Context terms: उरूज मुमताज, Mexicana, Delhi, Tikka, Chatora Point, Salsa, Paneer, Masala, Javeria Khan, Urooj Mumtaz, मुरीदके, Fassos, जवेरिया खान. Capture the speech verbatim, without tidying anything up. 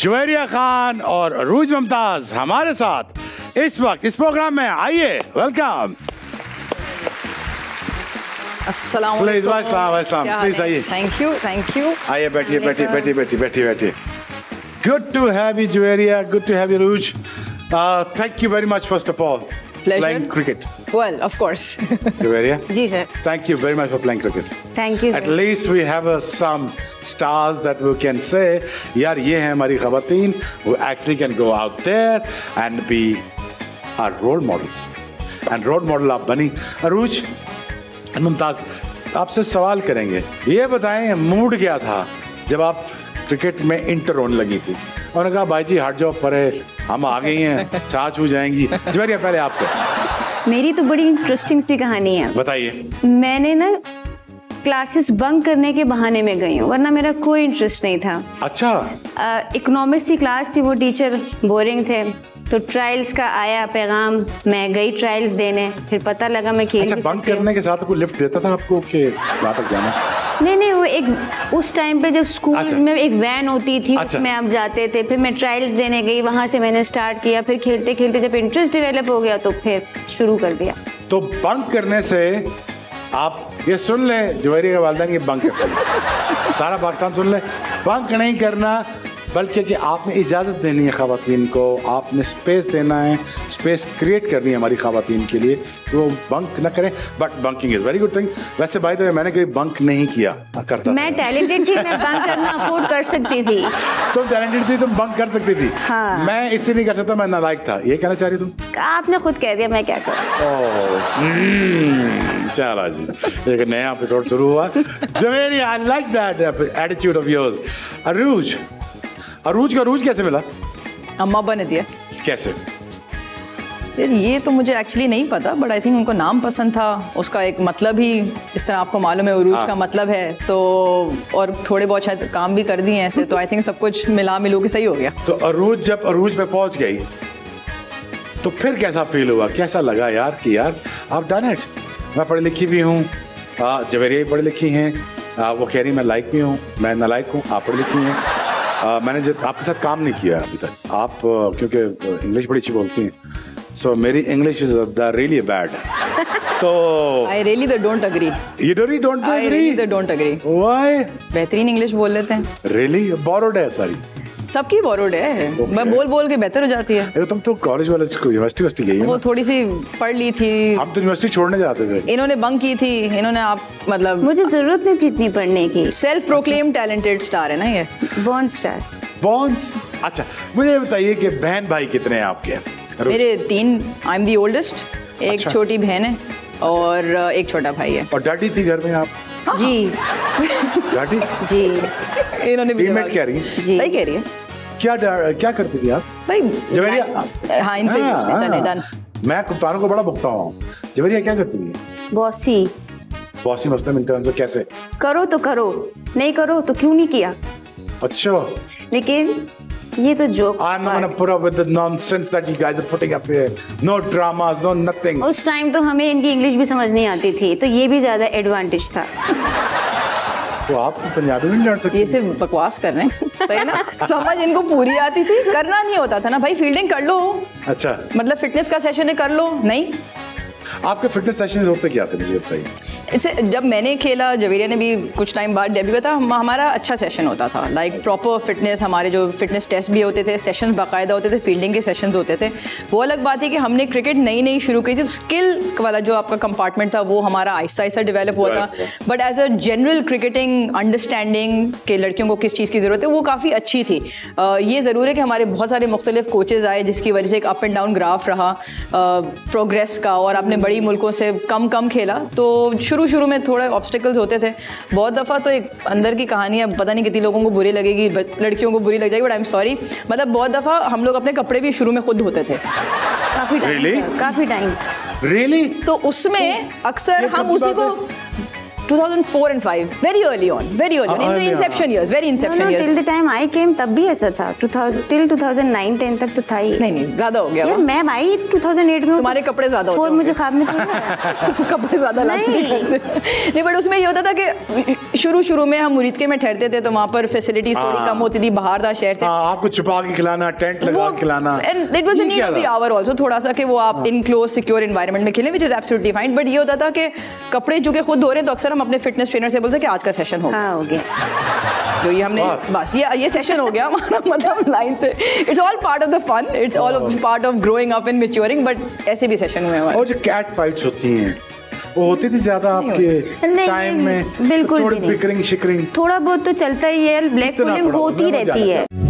जवेरिया खान और उरूज मुमताज हमारे साथ इस वक्त इस प्रोग्राम में। आइए वेलकम। अस्सलाम वालेकुम। प्लीज आइए। Thank you thank you. आइए बैठिए बैठिए बैठिए बैठिए बैठिए बैठिए। Good to have you Javeria, good to have you Urooj. Thank you very much first of all playing cricket. Well, of course. Javeria? Yes, sir. Thank you very much for playing cricket. Thank you, sir. At least we have uh, some stars that we can say, yaar, ye hai hamari khawateen who actually can go out there and be our role model. And role model aap bani. Uruj and Mumtaz, aapse sawal karenge. Ye bataye mood kya tha jab aap cricket mein inter-on lagi thi? उन्होंने कहा भाई जी हट जाओ परे, हम आ गई हैं, छाछ हो जाएंगी। जवेरिया पहले आपसे। मेरी तो बड़ी इंटरेस्टिंग सी कहानी है। बताइए। मैंने ना क्लासेस बंक करने के बहाने में गई हूँ, वरना मेरा कोई इंटरेस्ट नहीं था। अच्छा। इकोनॉमिक्स की क्लास थी, वो टीचर बोरिंग थे, तो ट्रायल्स का आया पैगाम, मैं गई ट्रायल्स देने, फिर पता लगा मैं खेल। अच्छा, बंक करने के साथ कोई लिफ्ट देता था आपको कि वहाँ तक जाना? नहीं नहीं, वो एक उस टाइम पे जब स्कूल अच्छा। में एक वैन होती थी, अच्छा। उसमें आप जाते थे, फिर मैं ट्रायल्स देने गई, वहाँ से मैंने स्टार्ट किया, फिर खेलते खेलते जब इंटरेस्ट डेवेलप हो गया तो फिर शुरू कर दिया। तो बंक करने से आप ये सुन लें जवेरिया के वालदैन की बंक सारा पाकिस्तान सुन ले, बंक नहीं करना बल्कि कि आपने इजाज़त देनी है ख़वातीन को, आपने स्पेस देना है, स्पेस क्रिएट करनी है हमारी ख़वातीन के लिए, वो बंक ना करें। But bunking is very good thing. वैसे बाय द वे मैंने कभी बंक नहीं किया, करता मैं टैलेंटेड थी, मैं बंक करना अफोर्ड कर सकती थी। तुम टैलेंटेड थी, तुम बंक कर सकती थी। हाँ। मैं इससे नहीं कर सकता, मैं नालायक था, ये कहना चाह रही तुम? आपने खुद कह दिया, मैं क्या करूं। चला जी, एक नया एपिसोड शुरू हुआ। Javeria, I like that attitude of yours. Urooj, Urooj का उरूज कैसे मिला? अम्मा बने दिया। कैसे? यार ये तो मुझे एक्चुअली नहीं पता, बट आई थिंक उनको नाम पसंद था, उसका एक मतलब ही, इस तरह आपको मालूम है उरूज का मतलब है, तो और थोड़े बहुत शायद काम भी कर दिए ऐसे, तो आई थिंक सब कुछ मिला मिलू के सही हो गया। तो उरूज जब उरूज पे पहुंच गई तो फिर कैसा फील हुआ, कैसा लगा यार कि यार आप डन इट? मैं पढ़ी लिखी भी हूँ, जवेरिया भी पढ़ी लिखी हैं, वो कह रही मैं लाइक भी हूँ, मैं नालायक हूँ, आप पढ़ी लिखी हैं। Uh, मैंने जो आपके साथ काम नहीं किया अभी तक, आप uh, क्योंकि इंग्लिश बड़ी अच्छी बोलती हैं, सो मेरी English is the really bad. तो I really the don't agree. You really don't agree? I really the don't agree. Why? बेहतरीन इंग्लिश बोल लेते हैं। रियली बोरोड है सारी, सबकी बोरोड है। okay. मैं बोल बोल के बेहतर हो जाती है। अरे तुम तो कॉलेज वाले स्कूल यूनिवर्सिटी गई हो। वो थोड़ी सी पढ़ ली थी। हम तो यूनिवर्सिटी छोड़ने जाते थे। इन्होंने बंक की थी, इन्होंने आप मतलब मुझे जरूरत नहीं थी इतनी पढ़ने की। सेल्फ प्रोक्लेम टैलेंटेड स्टार है ना ये, बॉर्न स्टार, बॉर्न। अच्छा मुझे बताइए कि बहन भाई कितने हैं आपके? मेरे तीन, आई एम दी ओल्डेस्ट, एक छोटी बहन है और एक छोटा भाई है। और डैडी थी घर में आप? जी डैडी जी। इन्होंने भी कह रही है, सही कह रही है। क्या क्या करती थी आप भाई जवेरिया? हाँ इनसे चले डन। मैं कुत्तारों को बड़ा भुगता हूँ। जवेरिया क्या करती है? बॉसी। बॉसी मतलब इन टर्म्स ऑफ कैसे? करो तो करो, नहीं करो तो क्यों नहीं किया। अच्छा लेकिन ये तो joke. I'm not gonna put up with the nonsense that you guys are putting up here. No dramas, no nothing. उस टाइम तो हमें इनकी इंग्लिश भी समझ नहीं आती थी, तो ये भी ज्यादा एडवांटेज था। तो आप पंजाबी नहीं जान सकते, ये सिर्फ बकवास कर रहे हैं, सही ना? समझ इनको पूरी आती थी, करना नहीं होता था ना भाई। फील्डिंग कर लो। अच्छा मतलब फिटनेस का सेशन है, कर लो। नहीं आपके फिटनेस सेशंस होते क्या थे मुझे बताइए? इससे जब मैंने खेला, जवेरिया ने भी कुछ टाइम बाद डेब्यू किया था, हमारा अच्छा सेशन होता था, लाइक प्रॉपर फिटनेस, हमारे जो फिटनेस टेस्ट भी होते थे, सेशंस बाकायदा होते थे, फील्डिंग के सेशंस होते थे। वो अलग बात है कि हमने क्रिकेट नई नई शुरू की थी, स्किल वाला जो आपका कंपार्टमेंट था वो हमारा आहिस्ता आहिस्ता डेवलप हुआ था, but as a general cricketing understanding के लड़कियों को किस चीज़ की ज़रूरत है वो काफ़ी अच्छी थी। ये ज़रूर है कि हमारे बहुत सारे मुख्तलिफ कोचेज़ आए जिसकी वजह से एक अप एंड डाउन ग्राफ रहा प्रोग्रेस का, और आपने बड़ी मुल्कों से कम कम खेला, तो शुरू शुरू में थोड़े ऑब्स्टिकल्स होते थे बहुत दफ़ा। तो एक अंदर की कहानी, अब पता नहीं कितनी लोगों को बुरी लगेगी, लड़कियों को बुरी लग जाएगी, बट आई एम सॉरी, मतलब बहुत दफ़ा हम लोग अपने कपड़े भी शुरू में खुद धोते थे, काफ़ी टाइम, काफ़ी टाइम। रियली? तो उसमें अक्सर हम उसी को two thousand four and five, very early on, very early on, in the inception years, very inception no, no, years. Till the time I came, तब भी ऐसा था, two thousand till two thousand nine ten तक तो था ही. नहीं नहीं, ज़्यादा हो गया. यार मैं भाई two thousand eight में. तुम्हारे कपड़े ज़्यादा होते हैं. फोर मुझे खाब में थोड़ा. कपड़े ज़्यादा लाते हैं. नहीं बट उसमें ये होता था कि शुरू शुरू में हम मुरीदके में ठहरते थे तो वहाँ पर फैसिलिटीज थोड़ी कम होती थी बाहर था शहर से. आपको छुपा के खिलाना, टेंट लगा के खिलाना. And it was the need of the hour also, थोड़ा सा कि वो आप in close secure environment में खेलें, which is absolutely fine. But ये होता था कि कपड़े जो के खुद धो रहे हैं तो अक्सर हम अपने फिटनेस ट्रेनर से बोलते हैं कि आज का सेशन होगा. हाँ हो गया. तो ये हमने बस ये ये सेशन हो गया हमारा मतलब लाइन से. It's all part of the fun. It's all part of growing up and maturing. But ऐसे भी सेशन हुए हमारे. और जो कैट फाइट्स होती हैं वो होती थी ज़्यादा आपके टाइम में. बिल्कुल भी नहीं. थोड़ा बहुत तो चलता ही है. ब्लैक पुलिंग होती रहती है.